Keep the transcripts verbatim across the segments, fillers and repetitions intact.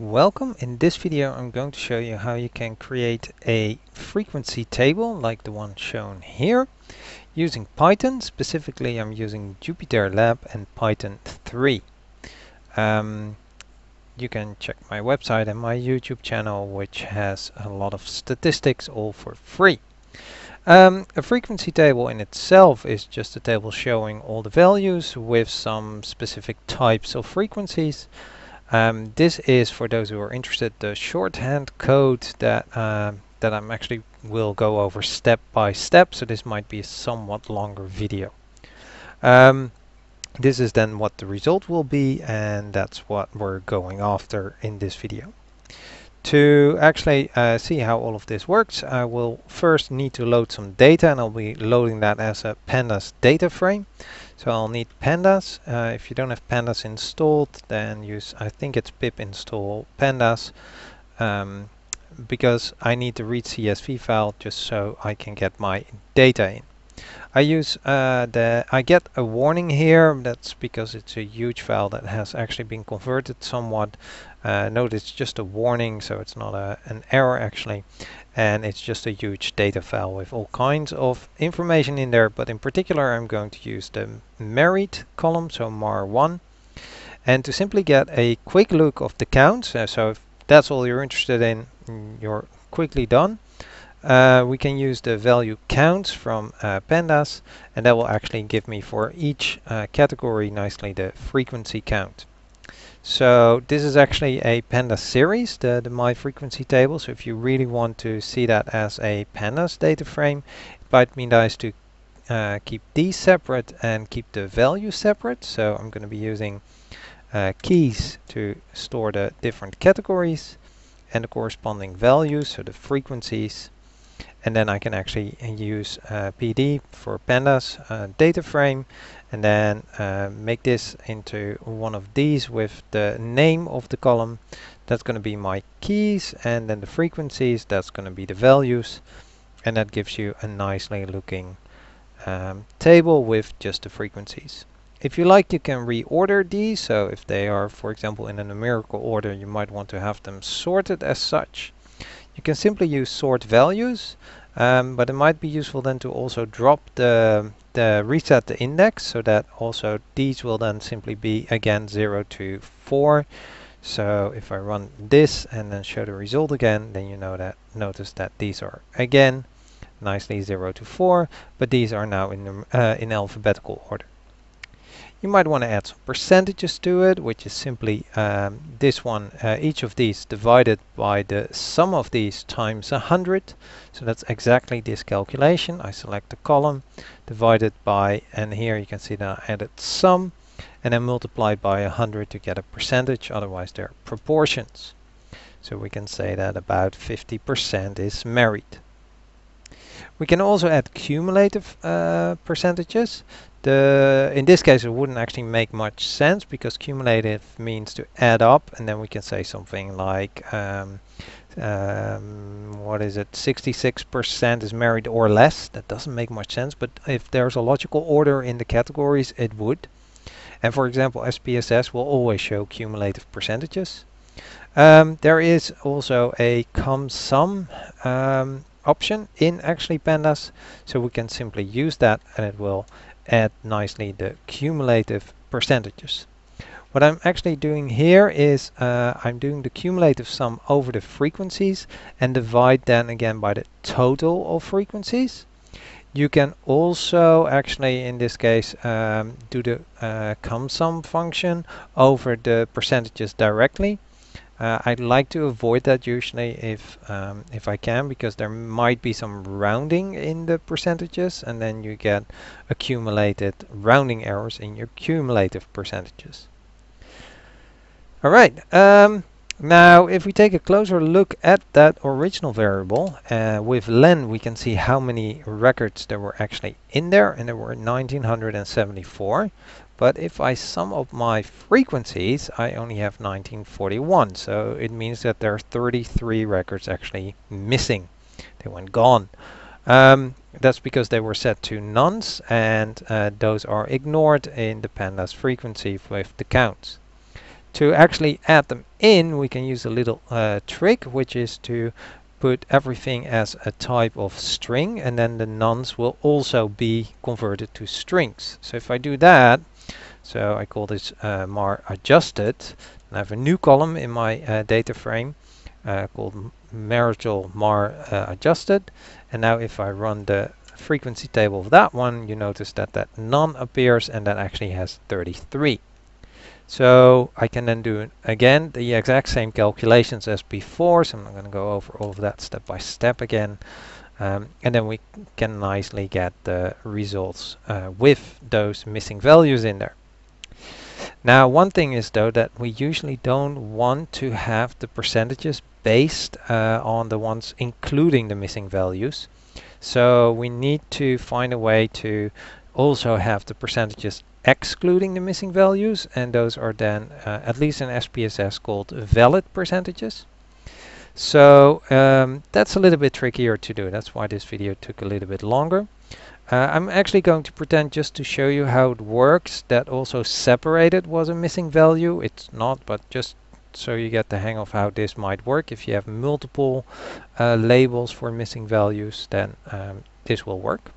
Welcome. In this video I'm going to show you how you can create a frequency table like the one shown here using Python. Specifically I'm using JupyterLab and Python three. Um, you can check my website and my YouTube channel, which has a lot of statistics all for free. Um, a frequency table in itself is just a table showing all the values with some specific types of frequencies. Um, this is, for those who are interested, the shorthand code that uh, that I'm actually will go over step by step, so this might be a somewhat longer video. Um, this is then what the result will be, and that's what we're going after in this video. To actually uh, see how all of this works, I will first need to load some data, and I'll be loading that as a pandas data frame. So I'll need pandas. Uh, if you don't have pandas installed, then use, I think it's pip install pandas, um, because I need to read C S V file just so I can get my data in. I use uh, the, I get a warning here. That's because it's a huge file that has actually been converted somewhat. Uh, note it's just a warning, so it's not a, an error actually, and it's just a huge data file with all kinds of information in there. But in particular, I'm going to use the married column, so M A R one, and to simply get a quick look of the counts. Uh, so if that's all you're interested in, you're quickly done. Uh, we can use the value counts from uh, pandas, and that will actually give me for each uh, category nicely the frequency count. So this is actually a panda series, the, the my frequency table. So if you really want to see that as a pandas data frame, it might be nice to uh, keep these separate and keep the value separate. So I'm going to be using uh, keys to store the different categories and the corresponding values, so the frequencies. And then I can actually use uh, P D for pandas uh, data frame, and then uh, make this into one of these with the name of the column. That's going to be my keys, and then the frequencies, that's going to be the values, and that gives you a nicely looking um, table with just the frequencies. If you like, you can reorder these. So if they are, for example, in a numerical order, you might want to have them sorted as such. You can simply use sort values, um, but it might be useful then to also drop the, the reset the index, so that also these will then simply be again zero to four. So if I run this and then show the result again, then you know that notice that these are again nicely zero to four, but these are now in uh, in alphabetical order. You might want to add some percentages to it, which is simply um, this one, uh, each of these divided by the sum of these times one hundred. So that's exactly this calculation. I select the column, divided by, and here you can see that I added sum, and then multiplied by one hundred to get a percentage. Otherwise they're proportions. So we can say that about fifty percent is married. We can also add cumulative uh, percentages. The, in this case it wouldn't actually make much sense, because cumulative means to add up, and then we can say something like um, um, what is it, sixty-six percent is married or less. That doesn't make much sense, but if there's a logical order in the categories, it would. And for example, S P S S will always show cumulative percentages. Um, there is also a cum sum um, option in actually pandas, so we can simply use that, and it will add nicely the cumulative percentages. What I'm actually doing here is uh, I'm doing the cumulative sum over the frequencies, and divide then again by the total of frequencies. You can also actually in this case um, do the uh, cum sum function over the percentages directly. Uh, I'd like to avoid that usually if um, if I can, because there might be some rounding in the percentages, and then you get accumulated rounding errors in your cumulative percentages. All right. Um, now, if we take a closer look at that original variable, uh, with len, we can see how many records there were actually in there, and there were one thousand nine hundred seventy-four. But if I sum up my frequencies, I only have nineteen forty-one. So it means that there are thirty-three records actually missing. They went gone. Um, that's because they were set to nonce, and uh, those are ignored in the pandas frequency with the counts. to actually add them in, we can use a little uh, trick, which is to put everything as a type of string, and then the nons will also be converted to strings. So if I do that, so I call this uh, mar adjusted, and I have a new column in my uh, data frame uh, called marital mar uh, adjusted, and now if I run the frequency table of that one, you notice that that none appears, and that actually has thirty-three. So I can then do again the exact same calculations as before, so I'm not going to go over all of that step by step again, um, and then we can nicely get the results uh, with those missing values in there. Now, one thing is though that we usually don't want to have the percentages based uh, on the ones including the missing values. So we need to find a way to also have the percentages excluding the missing values, and those are then uh, at least in S P S S called valid percentages. So um, that's a little bit trickier to do. That's why this video took a little bit longer. Uh, I'm actually going to pretend, just to show you how it works, that also separated was a missing value. It's not, but just so you get the hang of how this might work. If you have multiple uh, labels for missing values, then um, this will work.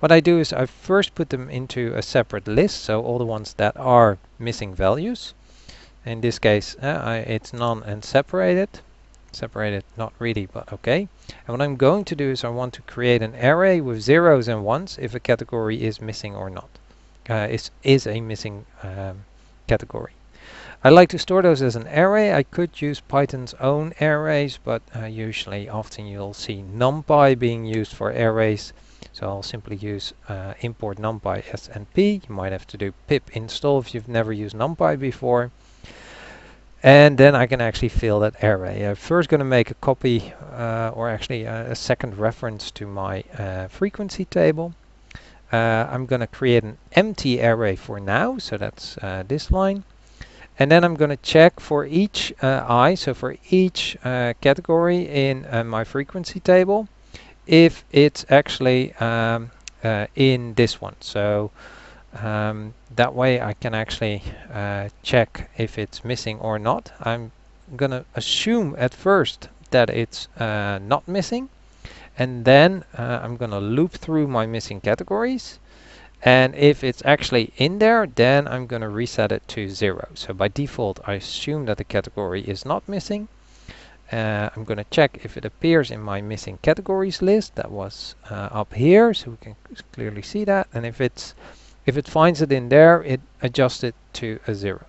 What I do is I first put them into a separate list, so all the ones that are missing values. In this case, uh, I, it's none and separated. Separated, not really, but okay. And what I'm going to do is I want to create an array with zeros and ones if a category is missing or not. Uh, is, is a missing um, category. I like to store those as an array. I could use Python's own arrays, but uh, usually often you'll see NumPy being used for arrays. So I'll simply use uh, import NumPy S N P. You might have to do pip install if you've never used NumPy before. And then I can actually fill that array. I'm first going to make a copy uh, or actually a, a second reference to my uh, frequency table. Uh, I'm going to create an empty array for now. So that's uh, this line. And then I'm going to check for each uh, I, so for each uh, category in uh, my frequency table, if it's actually um, uh, in this one. So um, that way I can actually uh, check if it's missing or not. I'm going to assume at first that it's uh, not missing, and then uh, I'm going to loop through my missing categories, and if it's actually in there, then I'm going to reset it to zero. So by default I assume that the category is not missing. Uh, I'm going to check if it appears in my missing categories list that was uh, up here, so we can clearly see that. And if it's if it finds it in there, it adjusts it to a zero.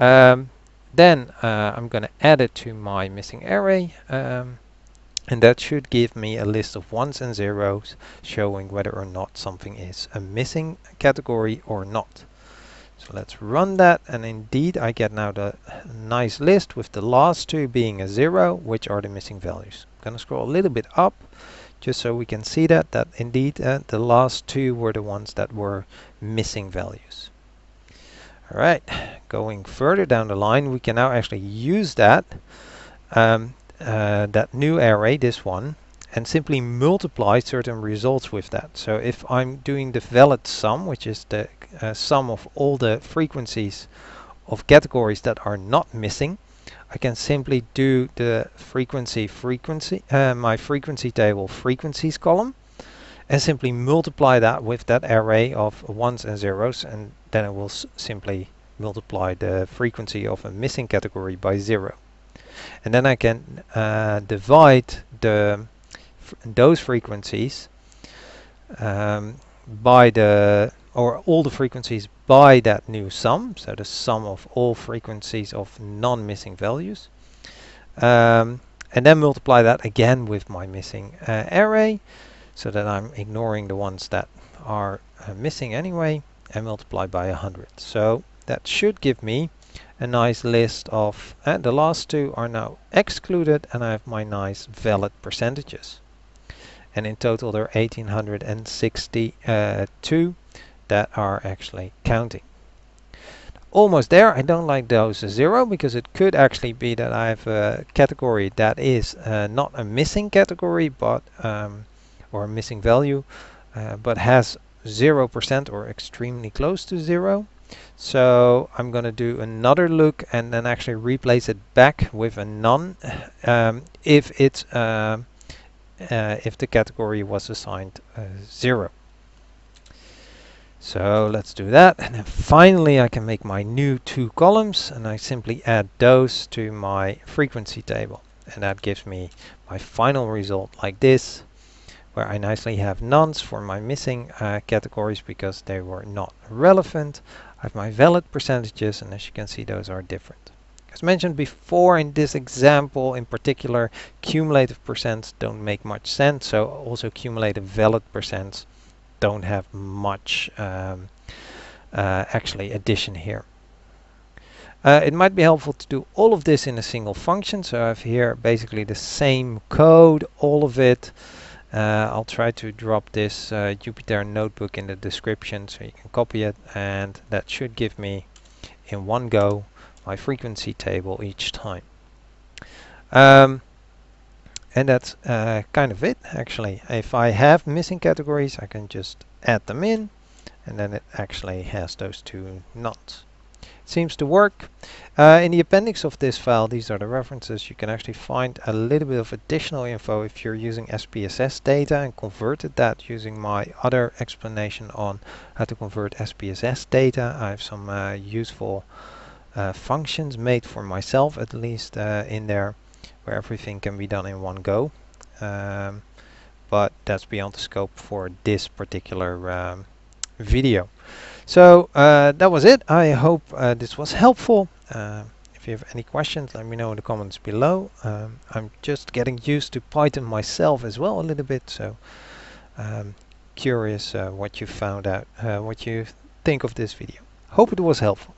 Um, then uh, I'm going to add it to my missing array, um, and that should give me a list of ones and zeros showing whether or not something is a missing category or not. So let's run that, and indeed I get now the nice list with the last two being a zero, which are the missing values. I'm going to scroll a little bit up just so we can see that, that indeed uh, the last two were the ones that were missing values. Alright, going further down the line, we can now actually use that, um, uh, that new array, this one, and simply multiply certain results with that. So if I'm doing the valid sum, which is the Uh, sum of all the frequencies of categories that are not missing, I can simply do the frequency frequency uh, my frequency table frequencies column, and simply multiply that with that array of ones and zeros, and then it will s simply multiply the frequency of a missing category by zero. And then I can uh, divide the f those frequencies um, by the or all the frequencies by that new sum, so the sum of all frequencies of non-missing values, um, and then multiply that again with my missing uh, array, so that I'm ignoring the ones that are uh, missing anyway, and multiply by one hundred. So that should give me a nice list of, and uh, the last two are now excluded, and I have my nice valid percentages. And in total there are one thousand eight hundred sixty-two. That are actually counting. Almost there. I don't like those zero, because it could actually be that I have a category that is uh, not a missing category, but um, or a missing value, uh, but has zero percent or extremely close to zero. So I'm going to do another look and then actually replace it back with a none um, if it's uh, uh, if the category was assigned uh, zero. So let's do that, and then finally I can make my new two columns, and I simply add those to my frequency table, and that gives me my final result like this, where I nicely have nones for my missing uh, categories because they were not relevant. I have my valid percentages, and as you can see, those are different. As mentioned before, in this example in particular, cumulative percents don't make much sense, so also cumulative valid percents don't have much um, uh, actually addition here. Uh, it might be helpful to do all of this in a single function, so I have here basically the same code, all of it. Uh, I'll try to drop this uh, Jupyter notebook in the description so you can copy it, and that should give me in one go my frequency table each time. Um, And that's uh, kind of it, actually. If I have missing categories, I can just add them in, and then it actually has those two nones. It seems to work. Uh, in the appendix of this file, these are the references. You can actually find a little bit of additional info if you're using S P S S data and converted that using my other explanation on how to convert S P S S data. I have some uh, useful uh, functions made for myself, at least uh, in there, where everything can be done in one go, um, but that's beyond the scope for this particular um, video. So uh, that was it. I hope uh, this was helpful. Uh, if you have any questions, let me know in the comments below. Um, I'm just getting used to Python myself as well a little bit, so um, curious uh, what you found out, uh, what you think of this video. Hope it was helpful.